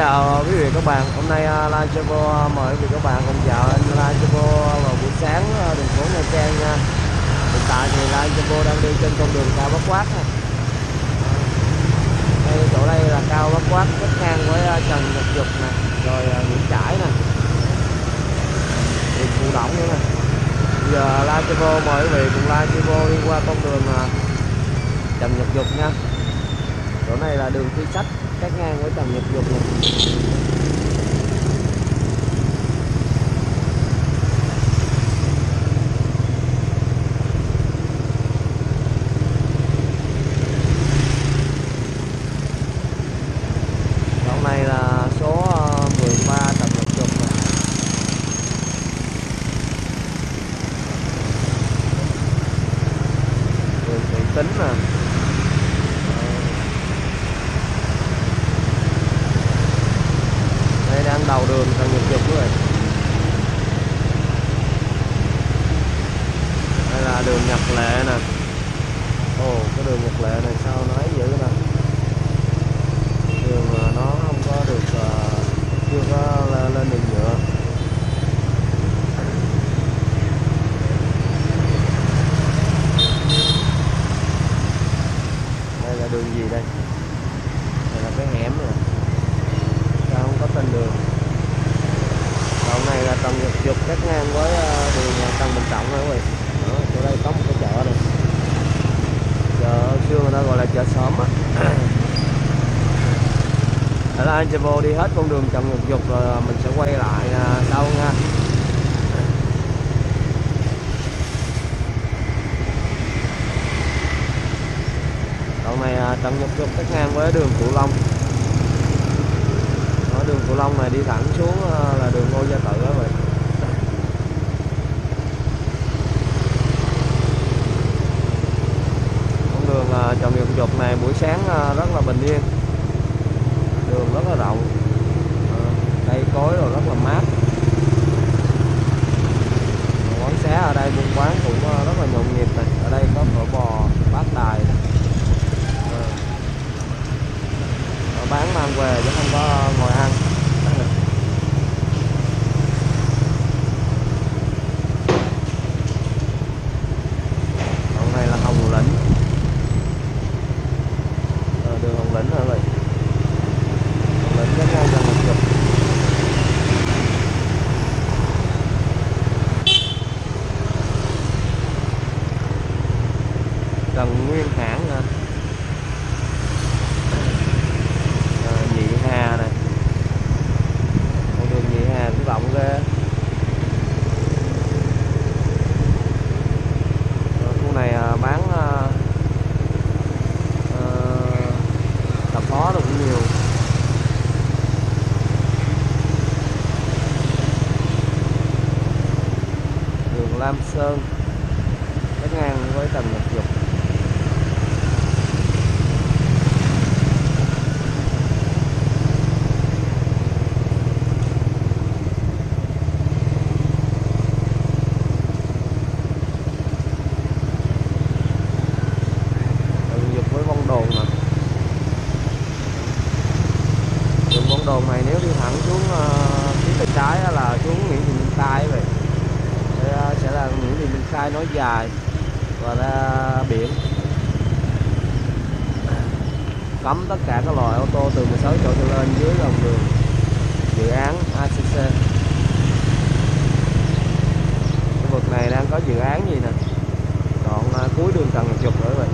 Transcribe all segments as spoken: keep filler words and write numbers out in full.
chào quý vị các bạn. Hôm nay live Travel mời quý vị các bạn cùng chào anh live Travel vào buổi sáng đường phố Nha Trang nha. Hiện tại thì live Travel đang đi trên con đường Cao Bắc Quát. Đây, chỗ đây là Cao Bắc Quát kết ngang với Trần Nhật Duật nè, rồi Nguyễn Trải nè, đường Thủ Long nữa nè. Bây giờ live Travel mời quý vị cùng live Travel đi qua con đường Trần Nhật Duật nha. Chỗ này là đường Thi Sách cắt ngang với Trần Nhật Duật này. Đoạn này là số mười ba Trần Nhật Duật này. Đường Thị Tính nè. Đầu đường Trần Nhật Duật rồi. Đây là đường Nhật Lệ nè. Ồ, cái đường Nhật Lệ này sao nó ấy dữ nè. Đường nó không có được, chưa có lên đường nhựa. Đây là đường gì đây? Đây là cái hẻm rồi. Sao không có tên đường? Đoạn này là Trần Nhật Duật cắt ngang với đường Trần Bình Trọng đó quý vị. Chỗ đây có một cái chợ này, chợ xưa người ta gọi là chợ xóm á. Đó là anh sẽ vô đi hết con đường Trần Nhật Duật rồi mình sẽ quay lại sau nha. Đoạn này Trần Nhật Duật cắt ngang với đường Cửu Long. Đường Cửu Long này đi thẳng xuống là đường Ngô Gia Tự đó rồi. Con đường Trần Nhật Duật này buổi sáng rất là bình yên, đường rất là rộng, cây cối rồi rất là mát. Quán xá ở đây buôn quán cũng rất là nhộn nhịp này. Ở đây có phở bò, bát tài này. Bán mang về chứ không có ngồi ăn. Đoạn này là Hồng Lĩnh, à, đường Hồng Lĩnh hả vậy? Hồng Lĩnh cắt ngang Trần Nhật Duật. Trần Nguyên Hãng hả? Lam Sơn cắt ngang với Trần Nhật Duật. Trần Nhật Duật với Vân Đồn nè. Đường Vân Đồn này nếu đi thẳng xuống phía bên trái là xuống Nguyễn Thị Minh Khai vậy. Sẽ là những gì mình khai nói dài và ra biển, cấm tất cả các loại ô tô từ mười sáu chỗ trở lên dưới lòng đường dự án a xê xê. Khu vực này đang có dự án gì nè, đoạn cuối đường Trần Nhật Duật nữa rồi.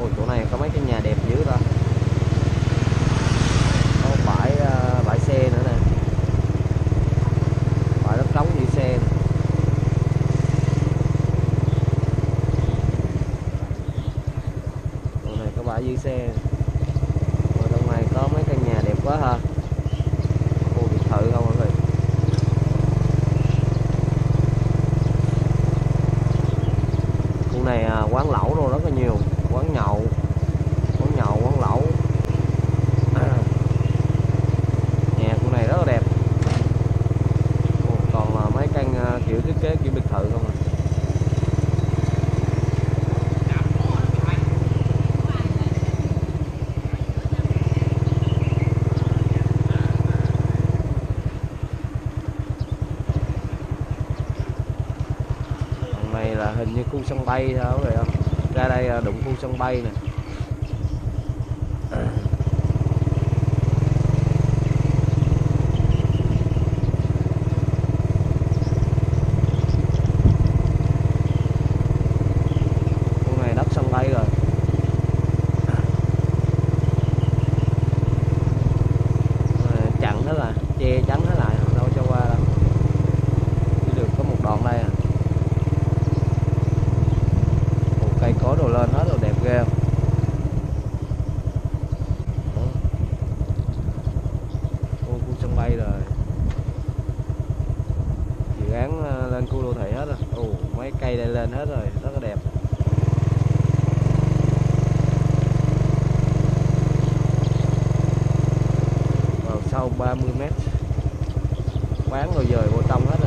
Ôi, chỗ này có mấy cái nhà đẹp dữ ta. Dưới xe ở trong này có mấy căn nhà đẹp quá ha, khu biệt thự không mọi người. Khu này quán lẩu rồi rất là nhiều, quán nhậu, quán nhậu, quán lẩu. À, nhà khu này rất là đẹp. Còn là mấy căn kiểu thiết kế kiểu biệt thự không à. hình như khu sân bay đó rồi không? Ra đây đụng khu sân bay nè. ba mươi mét quán rồi dời vô trong hết rồi.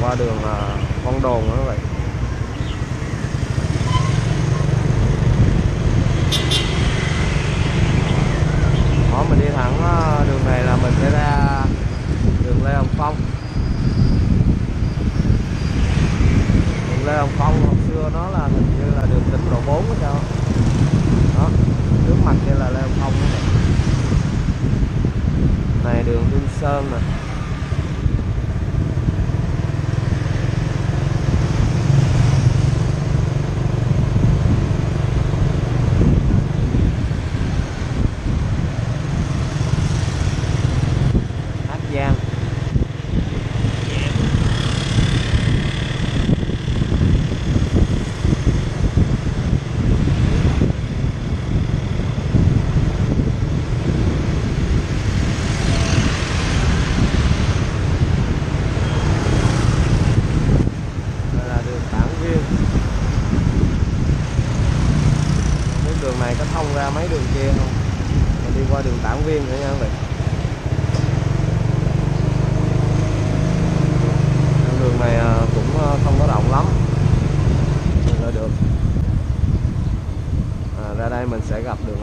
Qua đường con đồn nữa vậy. Mỗi mình đi thẳng đường này là mình sẽ ra đường Lê Hồng Phong. Đường Lê Hồng Phong hồi xưa nó là hình như là đường tỉnh lộ bốn hay sao đó, trước mặt kia là Lê Hồng Phong đó. Này đường Hương Sơn nè.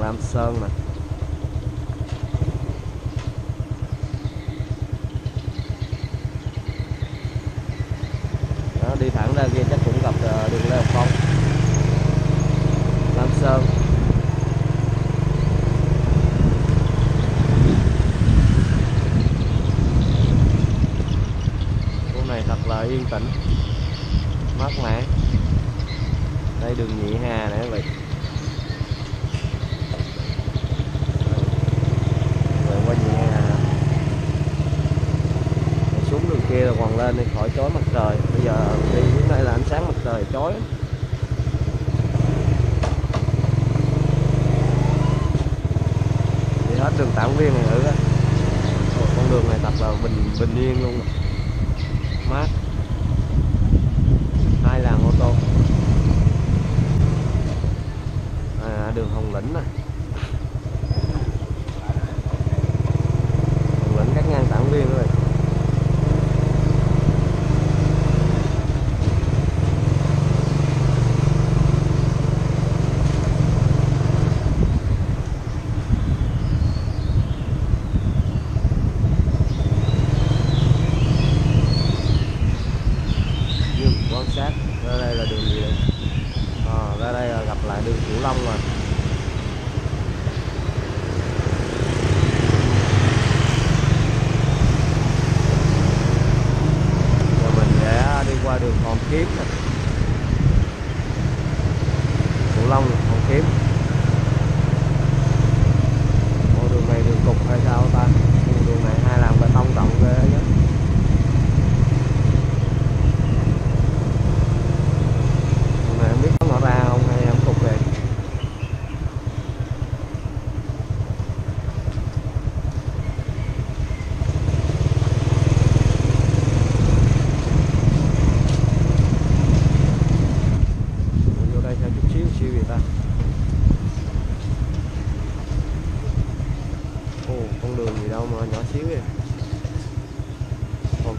Lam Sơn nè. Đó, đi thẳng ra kia chắc cũng gặp đường Lê Hồng Phong, Lam Sơn. tới đường Nhị Hà nè các bạn. Qua Nhị Hà xuống đường kia là còn lên đi khỏi chói mặt trời. Bây giờ đi xuống đây là ánh sáng mặt trời chói. Đi hết đường Tản Viên này nữa, con đường này thật là bình bình yên luôn, mát. Hai làn ô tô. À, đường Hồng Lĩnh này. Hồng Lĩnh cắt ngang Tản Viên rồi. Thủ Long, Hồng Kiếm. Con đường này đường cục hay sao ta? Con đường này hai làn bê tông rộng ghê nhá. Con này không biết có mở ra không hay không cục về.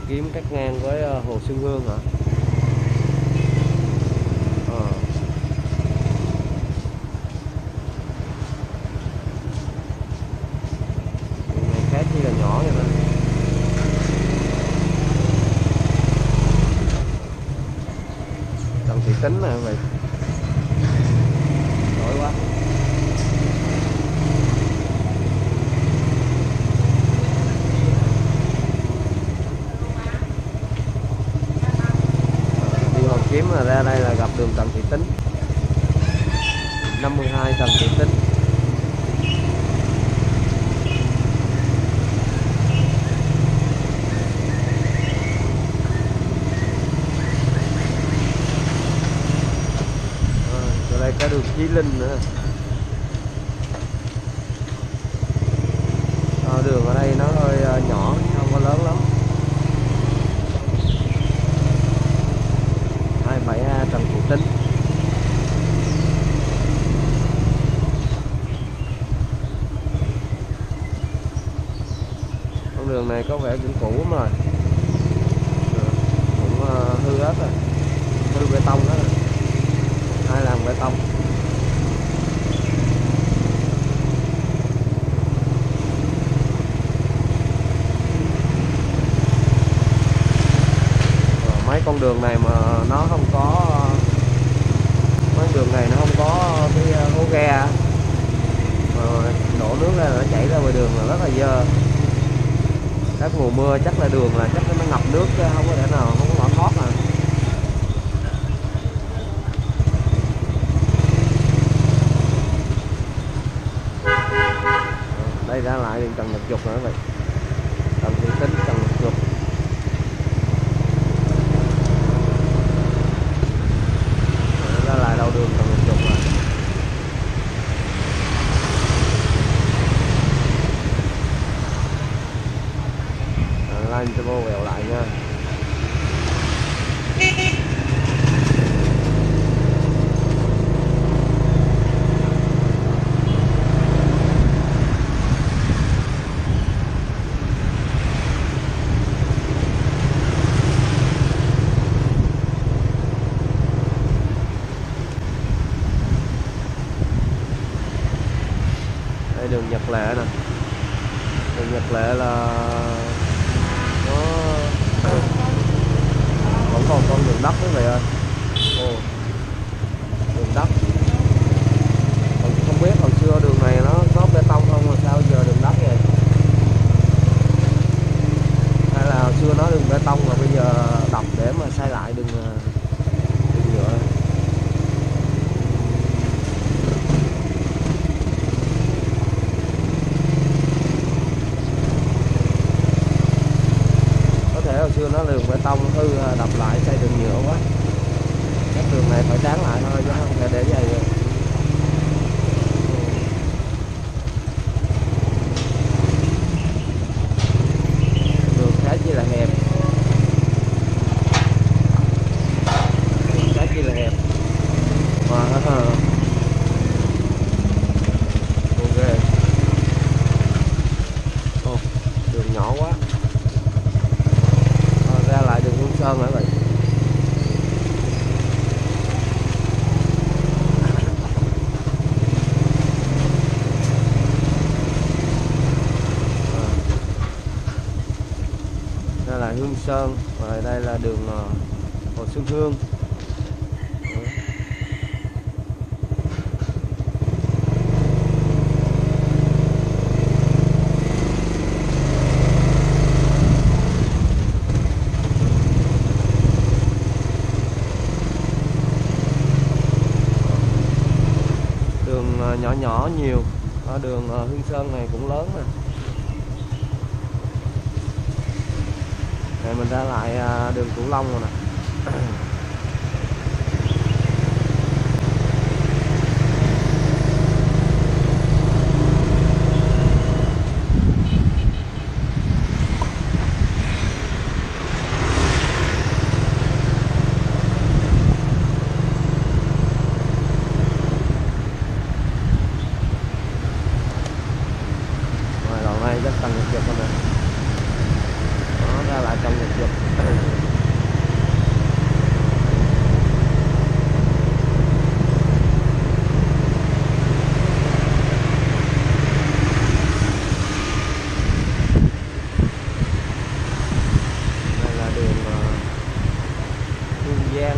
Kiếm cắt ngang với hồ Xuân Hương hả? À. Đường này khác như là nhỏ vậy đó. Trần Thị Tính nè vậy. Đổi quá. Kiếm là ra đây là gặp đường Trần Thị Tính, năm mươi hai Trần Thị Tính. À, ở đây có đường Chí Linh nữa. À, đường ở đây nó hơi nhỏ, không có lớn lắm. hai bảy A Trần Thị Tính. Con đường này có vẻ cũng cũ lắm rồi, cũng hư hết rồi, hư bê tông hết rồi, hai làn bê tông. Con đường này mà nó không có, con đường này nó không có cái hố ghe mà đổ nước ra nó chảy ra ngoài đường là rất là dơ. Các mùa mưa chắc là đường là chắc nó ngập nước chứ không có thể nào không có thoát à. Đây ra lại đường Trần Nhật Duật nữa vậy. Trần Thị Tính, Trần Nhật Duật. Đường Trần Bình Trọng rồi. À, line cho vô vèo lại nha. Đường Nhật Lệ nè. Đường Nhật Lệ là nó vẫn còn con đường đất quý vị ơi. Ồ. Đường đất. Còn không biết hồi xưa đường này nó có bê tông không mà sao giờ đường đất vậy? Hay là hồi xưa nó đường bê tông mà bây giờ đập để mà xây lại đường đường nhựa. Ok. Oh, đường nhỏ quá. Rồi, ra lại đường Hương Sơn hả bạn? Đây là Hương Sơn và đây là đường Hồ Xuân Hương. Đường nhỏ nhỏ nhiều. Ở đường Hương Sơn này cũng lớn nè. Rồi mình ra lại đường Cửu Long rồi nè. Rồi đoạn này rất cần được chụp nè. Ra lại trong Nhật Duật. Đây là đường Hương uh, Giang.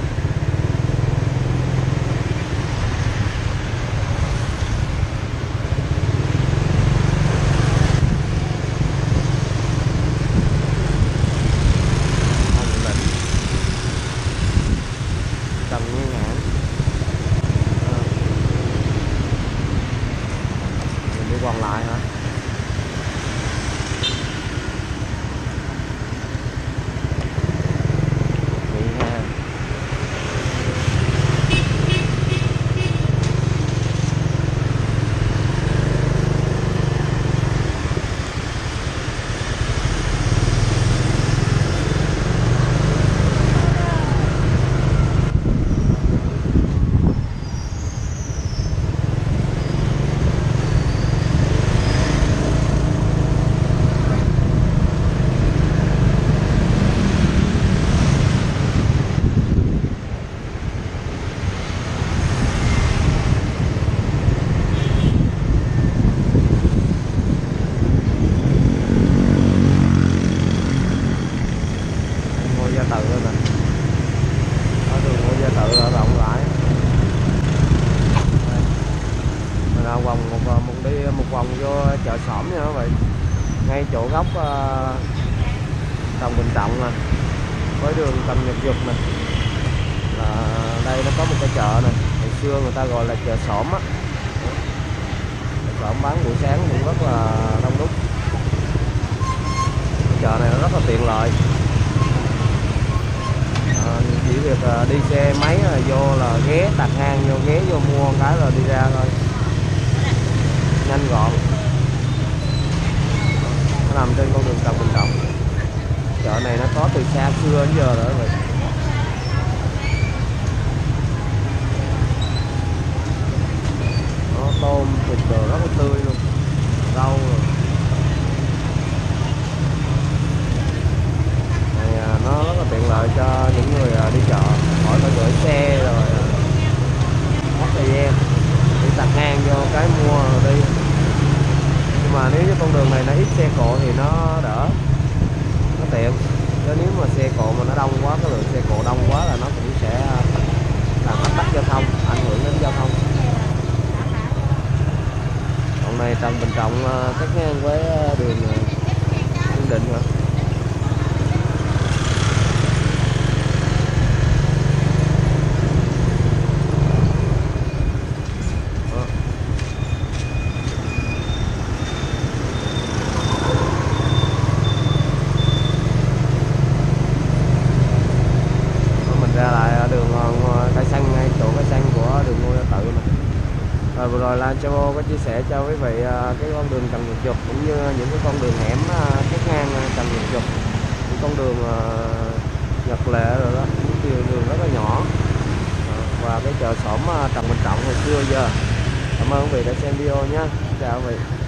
Còn lại hả? Gia Tự lên nè. Ở đường Ngô Gia Tự là rộng rãi. Mình ra vòng một, một đi một vòng vô chợ xổm nha các bạn. Ngay chỗ góc uh, Trần Bình Trọng nè với đường Trần Nhật Duật nè. Là đây nó có một cái chợ nè, hồi xưa người ta gọi là chợ xổm á. Chợ xổm bán buổi sáng cũng rất là đông đúc. Chợ này nó rất là tiện lợi. Chỉ việc đi xe máy là vô là ghé đặt hàng, vô ghé vô mua cái rồi đi ra thôi, nhanh gọn. Nó nằm trên con đường Trần Bình Trọng. Chợ này nó có từ xa xưa đến giờ rồi vậy. Nó tôm thịt đồ rất là tươi luôn, rau rồi. Nó rất là tiện lợi cho những người đi chợ, khỏi phải gửi xe rồi mất thời gian đi đặt hàng vô cái mua rồi đi. Nhưng mà nếu như con đường này nó ít xe cộ thì nó đỡ, nó tiện. Chứ nếu mà xe cộ mà nó đông quá, cái lượng xe cộ đông quá là nó cũng sẽ làm ách tắc giao thông, ảnh hưởng đến giao thông. Đoạn này Trần Bình Trọng cắt ngang với đường Yên Định hả? Vừa rồi là Lan Chavo có chia sẻ cho quý vị cái con đường Trần Nhật Duật cũng như những cái con đường hẻm cắt ngang Trần Nhật Duật, những con đường Nhật Lệ rồi đó, những đường rất là nhỏ và cái chợ xóm Trần Bình Trọng hồi xưa giờ. Cảm ơn quý vị đã xem video nhé. Chào quý vị.